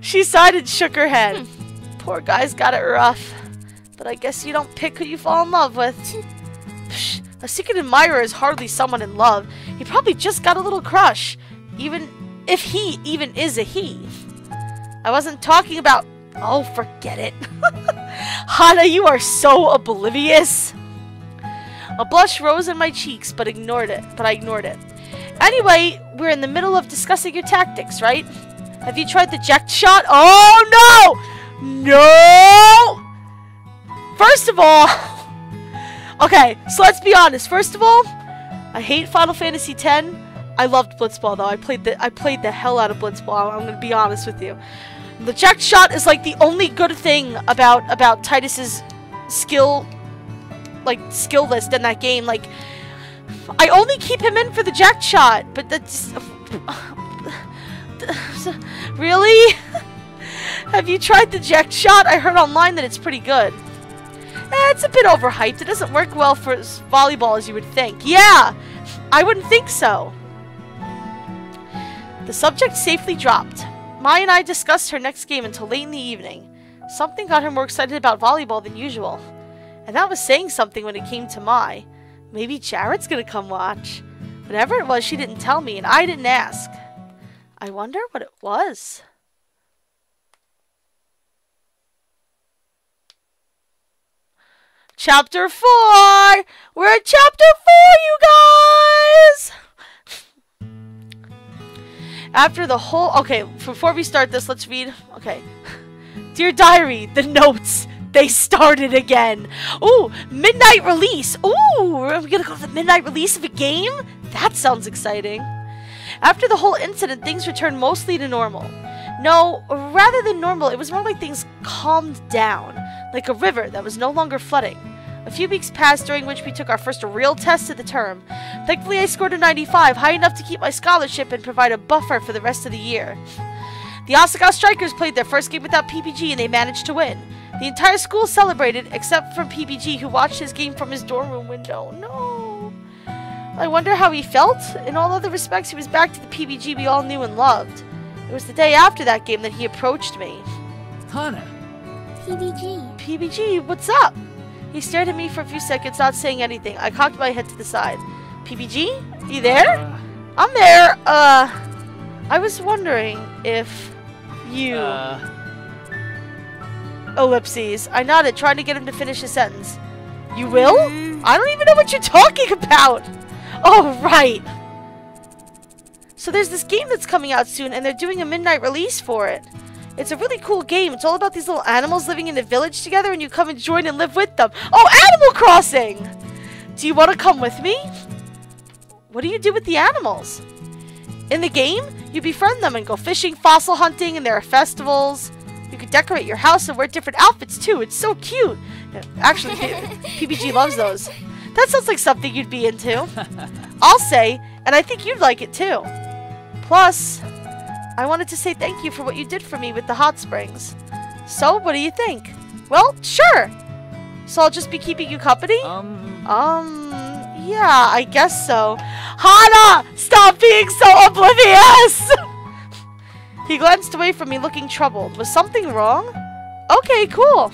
She sighed and shook her head. Hmm. Poor guy's got it rough. But I guess you don't pick who you fall in love with. Psh, a secret admirer is hardly someone in love. He probably just got a little crush. Even if he even is a he. I wasn't talking about... Oh, forget it. Hana, you are so oblivious. A blush rose in my cheeks, but ignored it. But I ignored it. Anyway, we're in the middle of discussing your tactics, right? Have you tried the jet shot? Oh no! No! First of all, okay. So let's be honest. First of all, I hate Final Fantasy ten. I loved Blitzball though. I played the I played the hell out of Blitzball. I'm gonna be honest with you. The jet shot is like the only good thing about about Titus's skill. Like skill list in that game. Like, I only keep him in for the jack shot, but that's really. Have you tried the jack shot? I heard online that it's pretty good. Eh, it's a bit overhyped. It doesn't work well for volleyball as you would think. Yeah, I wouldn't think so. The subject safely dropped. Mai and I discussed her next game until late in the evening. Something got her more excited about volleyball than usual. And that was saying something when it came to Mai. Maybe Jared's gonna come watch. Whatever it was, she didn't tell me, and I didn't ask. I wonder what it was. Chapter four! We're at chapter four, you guys! After the whole... Okay, before we start this, let's read... Okay. Dear Diary, the notes... They started again. Ooh, midnight release. Ooh, are we gonna go to the midnight release of a game? That sounds exciting. After the whole incident, things returned mostly to normal. No, rather than normal, it was more like things calmed down, like a river that was no longer flooding. A few weeks passed during which we took our first real test of the term. Thankfully, I scored a ninety-five, high enough to keep my scholarship and provide a buffer for the rest of the year. The Osaka Strikers played their first game without P B G and they managed to win. The entire school celebrated, except for P B G, who watched his game from his dorm room window. No! I wonder how he felt. In all other respects, he was back to the P B G we all knew and loved. It was the day after that game that he approached me. Hana. P B G. P B G, what's up? He stared at me for a few seconds, not saying anything. I cocked my head to the side. P B G? You there? Uh, I'm there. Uh, I was wondering if you... Uh... Ellipses. I nodded, trying to get him to finish his sentence. You will? Mm. I don't even know what you're talking about! Oh, right! So there's this game that's coming out soon, and they're doing a midnight release for it. It's a really cool game. It's all about these little animals living in the village together, and you come and join and live with them. Oh, Animal Crossing! Do you want to come with me? What do you do with the animals? In the game, you befriend them and go fishing, fossil hunting, and there are festivals. You could decorate your house and wear different outfits, too. It's so cute. Actually, P B G loves those. That sounds like something you'd be into. I'll say, and I think you'd like it, too. Plus, I wanted to say thank you for what you did for me with the hot springs. So, what do you think? Well, sure. So I'll just be keeping you company? Um, um yeah, I guess so. Hana! Stop being so oblivious! He glanced away from me, looking troubled. Was something wrong? Okay, cool.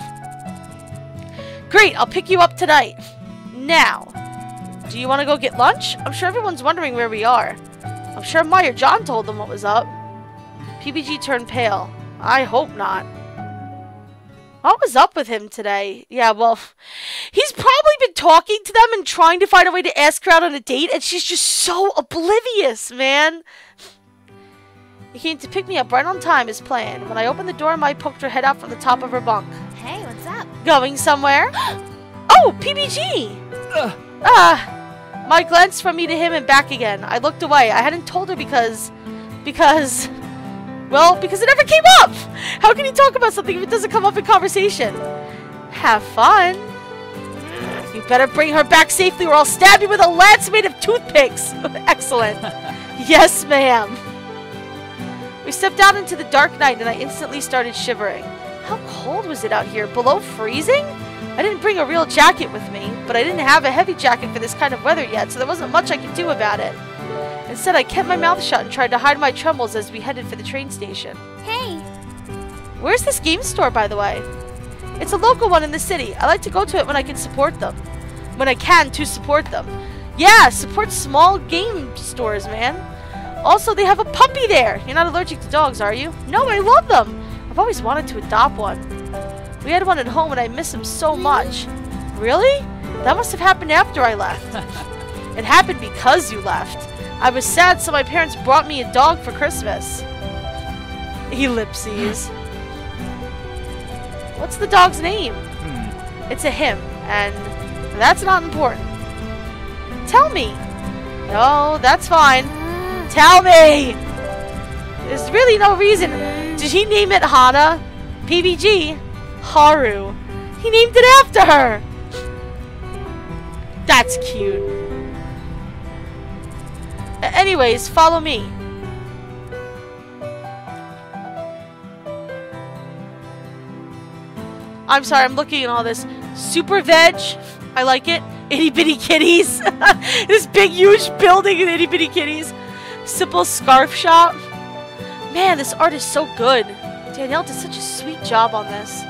Great, I'll pick you up tonight. Now, do you want to go get lunch? I'm sure everyone's wondering where we are. I'm sure Mai or John told them what was up. P B G turned pale. I hope not. What was up with him today? Yeah, well, he's probably been talking to them and trying to find a way to ask her out on a date, and she's just so oblivious, man. He came to pick me up right on time, as planned. When I opened the door, Mai poked her head out from the top of her bunk. Hey, what's up? Going somewhere? Oh, P B G! Ugh. Ah! Mai glanced from me to him and back again. I looked away. I hadn't told her because... Because... Well, because it never came up! How can you talk about something if it doesn't come up in conversation? Have fun. You better bring her back safely or I'll stab you with a lance made of toothpicks. Excellent. Yes, ma'am. We stepped out into the dark night and I instantly started shivering. How cold was it out here? Below freezing? I didn't bring a real jacket with me, but I didn't have a heavy jacket for this kind of weather yet, so there wasn't much I could do about it. Instead, I kept my mouth shut and tried to hide my trembles as we headed for the train station. Hey! Where's this game store, by the way? It's a local one in the city. I like to go to it when I can support them. When I can to support them. Yeah, support small game stores, man. Also, they have a puppy there. You're not allergic to dogs, are you? No, I love them. I've always wanted to adopt one. We had one at home and I miss him so much. Really? That must have happened after I left. It happened because you left. I was sad, so my parents brought me a dog for Christmas. Ellipses. What's the dog's name? Hmm. It's a him, and that's not important. Tell me. No, that's fine. Tell me. There's really no reason. Did he name it Hana? P B G? Haru. He named it after her. That's cute. Anyways, follow me. I'm sorry, I'm looking at all this. Super veg. I like it. Itty bitty kitties. This big, huge building in itty bitty kitties. Simple scarf shop. Man, this art is so good. Danielle did such a sweet job on this.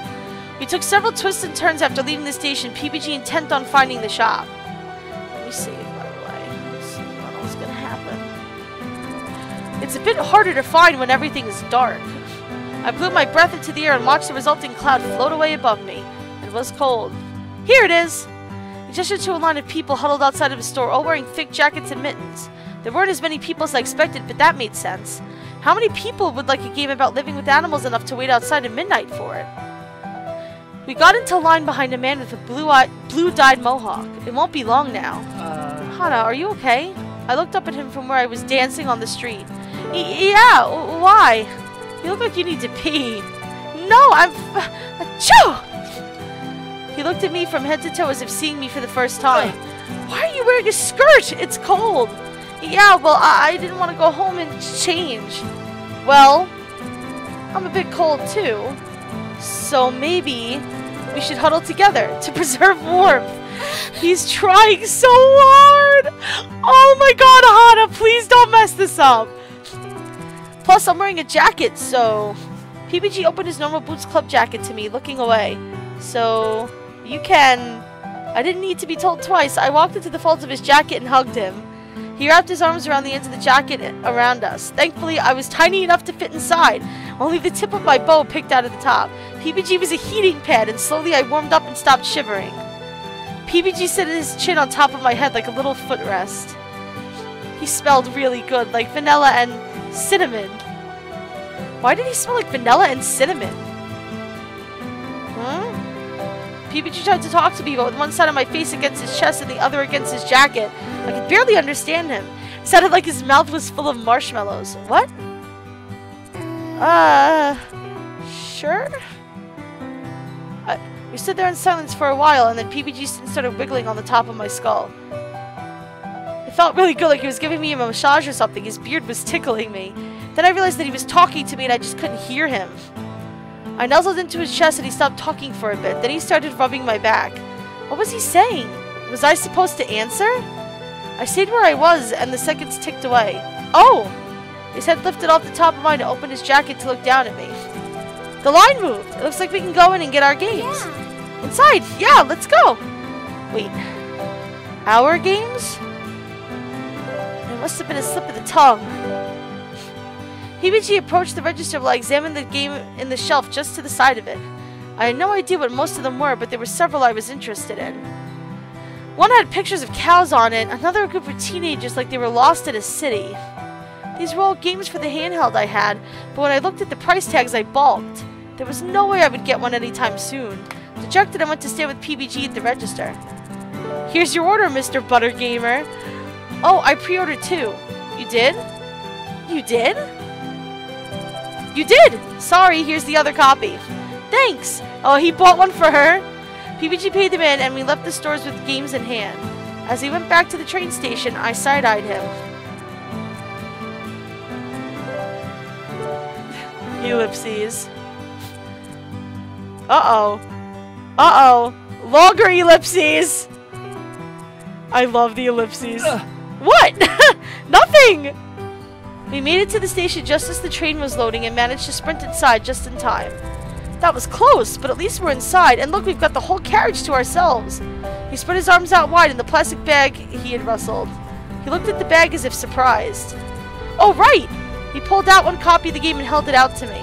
We took several twists and turns after leaving the station. P B G intent on finding the shop. Let me see. It's a bit harder to find when everything is dark. I blew my breath into the air and watched the resulting cloud float away above me. It was cold. Here it is! He gestured to a line of people huddled outside of a store, all wearing thick jackets and mittens. There weren't as many people as I expected, but that made sense. How many people would like a game about living with animals enough to wait outside at midnight for it? We got into line behind a man with a blue-eyed, blue-dyed mohawk. It won't be long now. Uh... Hana, are you okay? I looked up at him from where I was dancing on the street. Yeah, why? You look like you need to pee. No, I'm... Achoo! He looked at me from head to toe as if seeing me for the first time. Why are you wearing a skirt? It's cold. Yeah, well, I, I didn't want to go home and change. Well, I'm a bit cold too. So maybe we should huddle together to preserve warmth. He's trying so hard. Oh my god, Hana, please don't mess this up. Plus, I'm wearing a jacket, so... P B G opened his Normal Boots Club jacket to me, looking away. So, you can... I didn't need to be told twice. I walked into the folds of his jacket and hugged him. He wrapped his arms around the ends of the jacket around us. Thankfully, I was tiny enough to fit inside. Only the tip of my bow picked out of the top. P B G was a heating pad, and slowly I warmed up and stopped shivering. P B G set his chin on top of my head like a little footrest. He smelled really good, like vanilla and... cinnamon. Why did he smell like vanilla and cinnamon? Huh? P B G tried to talk to me, but with one side of my face against his chest and the other against his jacket. I could barely understand him. It sounded like his mouth was full of marshmallows. What? Uh... Sure? I, we stood there in silence for a while, and then P B G started wiggling on the top of my skull. It felt really good, like he was giving me a massage or something. His beard was tickling me. Then I realized that he was talking to me, and I just couldn't hear him. I nuzzled into his chest and he stopped talking for a bit. Then he started rubbing my back. What was he saying? Was I supposed to answer? I stayed where I was and the seconds ticked away. Oh! His head lifted off the top of mine to open his jacket to look down at me. The line moved. It looks like we can go in and get our games. Yeah. Inside. Yeah, let's go. Wait. Our games? It must have been a slip of the tongue. P B G approached the register while I examined the game in the shelf just to the side of it. I had no idea what most of them were, but there were several I was interested in. One had pictures of cows on it, another a group of teenagers like they were lost in a city. These were all games for the handheld I had, but when I looked at the price tags I balked. There was no way I would get one anytime soon. Dejected, I went to stay with P B G at the register. Here's your order, Mister Butter Gamer. Oh, I pre-ordered too. You did? You did? You did! Sorry, here's the other copy. Thanks! Oh, he bought one for her. P B G paid the man and we left the stores with games in hand. As we went back to the train station, I side-eyed him. Ellipses. Uh-oh. Uh-oh. Longer ellipses! I love the ellipses. Ugh. What? Nothing! We made it to the station just as the train was loading and managed to sprint inside just in time. That was close, but at least we're inside, and look, we've got the whole carriage to ourselves. He spread his arms out wide in the plastic bag he had rustled. He looked at the bag as if surprised. Oh, right! He pulled out one copy of the game and held it out to me.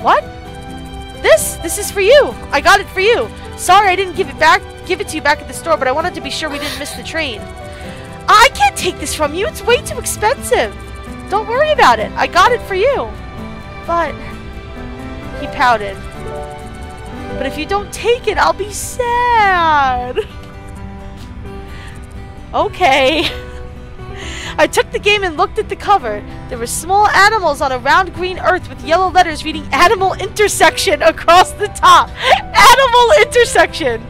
What? This? This is for you! I got it for you! Sorry I didn't give it back, give it to you back at the store, but I wanted to be sure we didn't miss the train. I can't take this from you! It's way too expensive! Don't worry about it. I got it for you. But he pouted. But if you don't take it, I'll be sad. Okay. I took the game and looked at the cover. There were small animals on a round green earth with yellow letters reading Animal Intersection across the top. Animal Intersection.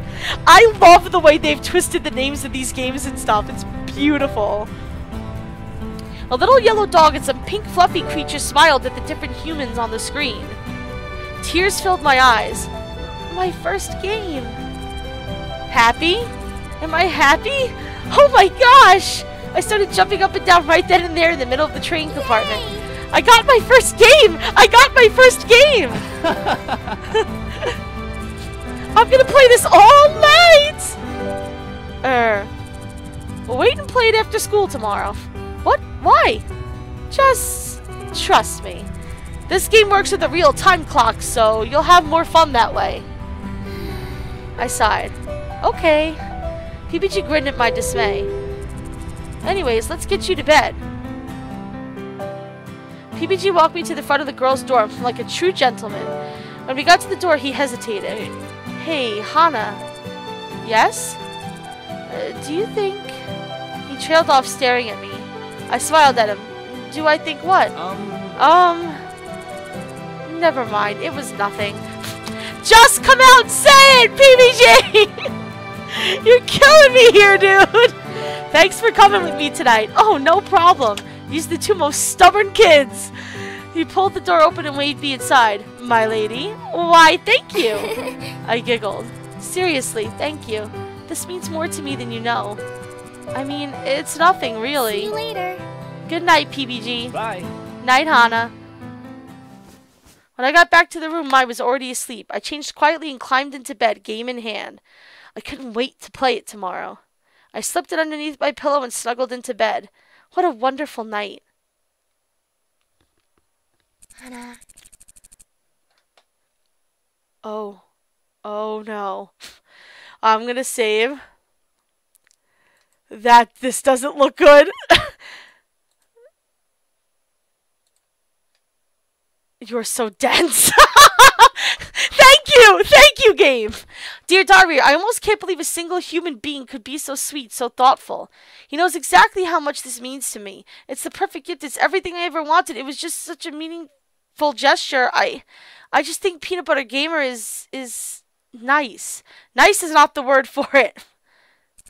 I love the way they've twisted the names of these games and stuff. It's beautiful. A little yellow dog and some pink fluffy creatures smiled at the different humans on the screen. Tears filled my eyes. My first game. Happy? Am I happy? Oh my gosh! I started jumping up and down right then and there in the middle of the train compartment. Yay! I got my first game! I got my first game! I'm gonna play this all night! Er, we'll wait and play it after school tomorrow. What? Why? Just trust me. This game works with a real time clock, so you'll have more fun that way. I sighed. Okay. P B G grinned at my dismay. Anyways, let's get you to bed. P B G walked me to the front of the girls' dorm like a true gentleman. When we got to the door, he hesitated. Hey, hey Hana. Yes? Uh, do you think... He trailed off staring at me. I smiled at him. Do I think what? Um... Um... Never mind. It was nothing. Just come out and say it, P B G! You're killing me here, dude! Thanks for coming with me tonight. Oh, no problem. You're the two most stubborn kids. He pulled the door open and waved me inside. My lady? Why, thank you! I giggled. Seriously, thank you. This means more to me than you know. I mean, it's nothing, really. See you later. Good night, P B G. Bye. Night, Hana. When I got back to the room, Mai was already asleep. I changed quietly and climbed into bed, game in hand. I couldn't wait to play it tomorrow. I slipped it underneath my pillow and snuggled into bed. What a wonderful night. Hana. Oh. Oh, no. I'm gonna save... That this doesn't look good. You're so dense. Thank you. Thank you, Gabe. Dear Darby, I almost can't believe a single human being could be so sweet, so thoughtful. He knows exactly how much this means to me. It's the perfect gift. It's everything I ever wanted. It was just such a meaningful gesture. I I just think Peanut Butter Gamer is is nice. Nice is not the word for it.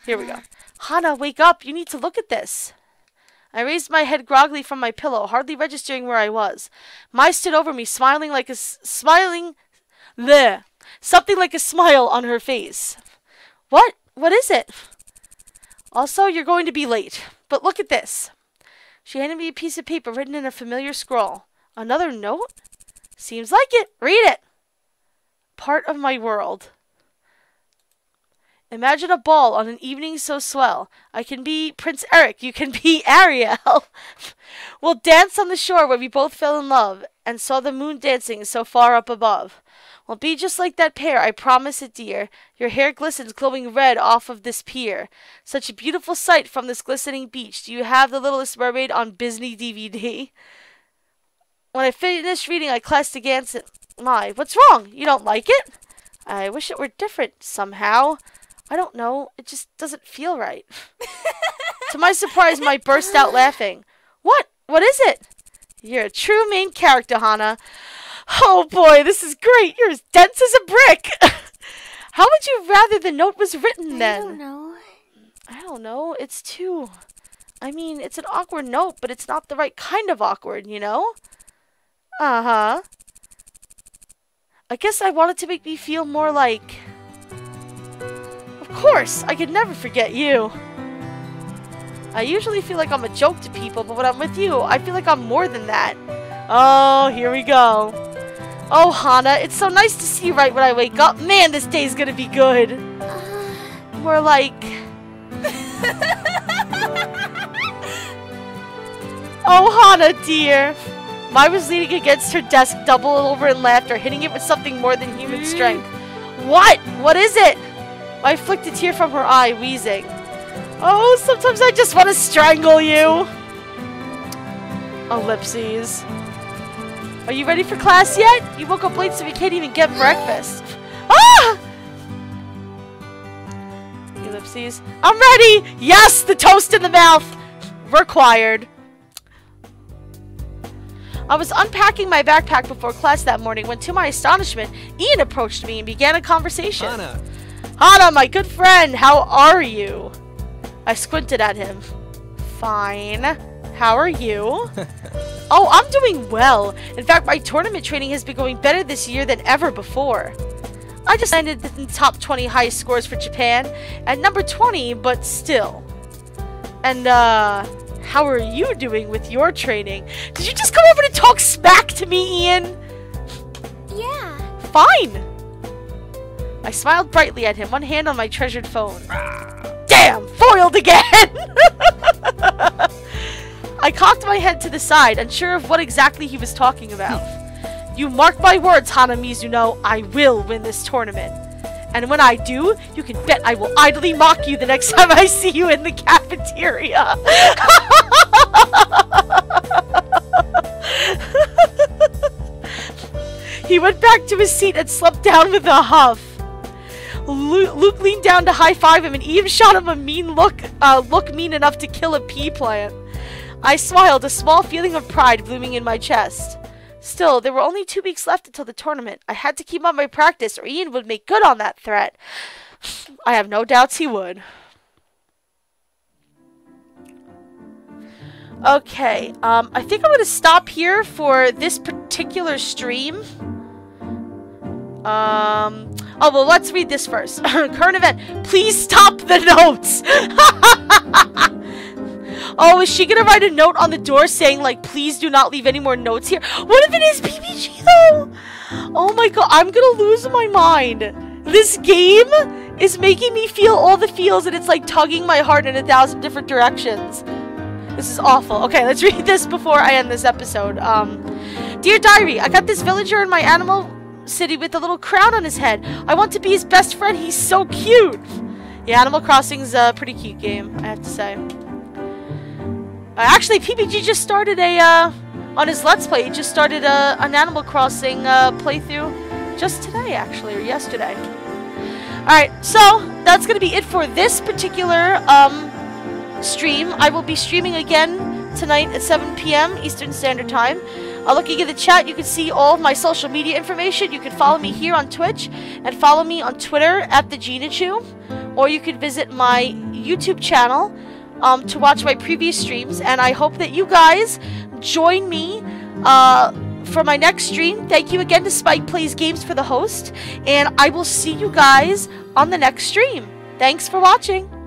Here we go. Hana, wake up. You need to look at this. I raised my head groggily from my pillow, hardly registering where I was. Mai stood over me, smiling like a s smiling, bleh, something like a smile on her face. What? What is it? Also, you're going to be late. But look at this. She handed me a piece of paper written in a familiar scrawl. Another note? Seems like it. Read it. Part of my world. Imagine a ball on an evening so swell. I can be Prince Eric. You can be Ariel. We'll dance on the shore where we both fell in love and saw the moon dancing so far up above. We'll be just like that pair. I promise it, dear. Your hair glistens glowing red off of this pier. Such a beautiful sight from this glistening beach. Do you have The Littlest Mermaid on Disney D V D? When I finished reading, I clasped against it. My, what's wrong? You don't like it? I wish it were different somehow. I don't know. It just doesn't feel right. To my surprise, Mai burst out laughing. What? What is it? You're a true main character, Hana. Oh, boy, this is great. You're as dense as a brick. How would you rather the note was written, then? I don't know. I don't know. It's too... I mean, it's an awkward note, but it's not the right kind of awkward, you know? Uh-huh. I guess I wanted to make me feel more like... Of course, I could never forget you. I usually feel like I'm a joke to people, but when I'm with you, I feel like I'm more than that. Oh, here we go. Oh, Hana, it's so nice to see you right when I wake up. Man, this day's gonna be good. More like... Oh, Hana, dear. Mai was leaning against her desk, doubling over in laughter, hitting it with something more than human strength. What? What is it? I flicked a tear from her eye, wheezing. Oh, sometimes I just want to strangle you. Ellipses. Are you ready for class yet? You woke up late, so we can't even get breakfast. Ah! Ellipses. I'm ready! Yes! The toast in the mouth! Required. I was unpacking my backpack before class that morning when, to my astonishment, Ian approached me and began a conversation. Anna. Hana, my good friend, how are you? I squinted at him. Fine. How are you? Oh, I'm doing well. In fact, my tournament training has been going better this year than ever before. I just landed in the top twenty highest scores for Japan at number twenty, but still. And, uh, how are you doing with your training? Did you just come over to talk smack to me, Ian? Yeah. Fine. I smiled brightly at him, one hand on my treasured phone. Damn! Foiled again! I cocked my head to the side, unsure of what exactly he was talking about. You mark my words, Hanamizuno, I will win this tournament. And when I do, you can bet I will idly mock you the next time I see you in the cafeteria. He went back to his seat and slumped down with a huff. Luke leaned down to high-five him, and Ian shot him a mean look, uh, look mean enough to kill a pea plant. I smiled, a small feeling of pride blooming in my chest. Still, there were only two weeks left until the tournament. I had to keep up my practice, or Ian would make good on that threat. I have no doubts he would. Okay, um, I think I'm going to stop here for this particular stream. Um... Oh, well, let's read this first. Current event. Please stop the notes. Oh, is she going to write a note on the door saying, like, please do not leave any more notes here? What if it is P B G, though? Oh, my God. I'm going to lose my mind. This game is making me feel all the feels, and it's, like, tugging my heart in a thousand different directions. This is awful. Okay, let's read this before I end this episode. Um, Dear Diary, I got this villager in my animal... city with a little crown on his head. I want to be his best friend. He's so cute. Yeah, Animal Crossing's a pretty cute game, I have to say. Uh, actually, P B G just started a uh, on his Let's Play. He just started a, an Animal Crossing uh, playthrough just today, actually, or yesterday. Alright, so that's going to be it for this particular um, stream. I will be streaming again tonight at seven p m Eastern Standard Time. Uh, looking at the chat, you can see all of my social media information. You can follow me here on Twitch and follow me on Twitter at TheGinaChu. Or you can visit my YouTube channel um, to watch my previous streams. And I hope that you guys join me uh, for my next stream. Thank you again to Spike Plays Games for the host. And I will see you guys on the next stream. Thanks for watching.